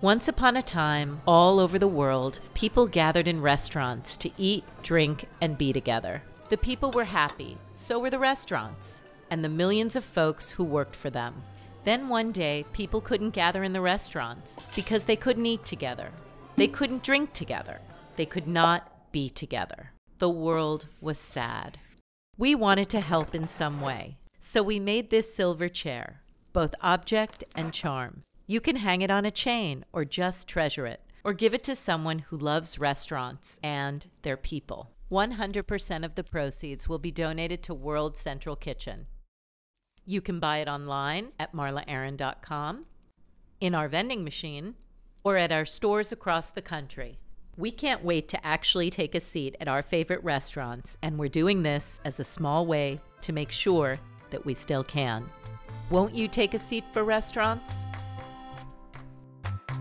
Once upon a time, all over the world, people gathered in restaurants to eat, drink, and be together. The people were happy, so were the restaurants, and the millions of folks who worked for them. Then one day, people couldn't gather in the restaurants because they couldn't eat together. They couldn't drink together. They could not be together. The world was sad. We wanted to help in some way, so we made this silver chair, both object and charm. You can hang it on a chain or just treasure it or give it to someone who loves restaurants and their people. 100% of the proceeds will be donated to World Central Kitchen. You can buy it online at MarlaAaron.com, in our vending machine, or at our stores across the country. We can't wait to actually take a seat at our favorite restaurants, and we're doing this as a small way to make sure that we still can. Won't you take a seat for restaurants?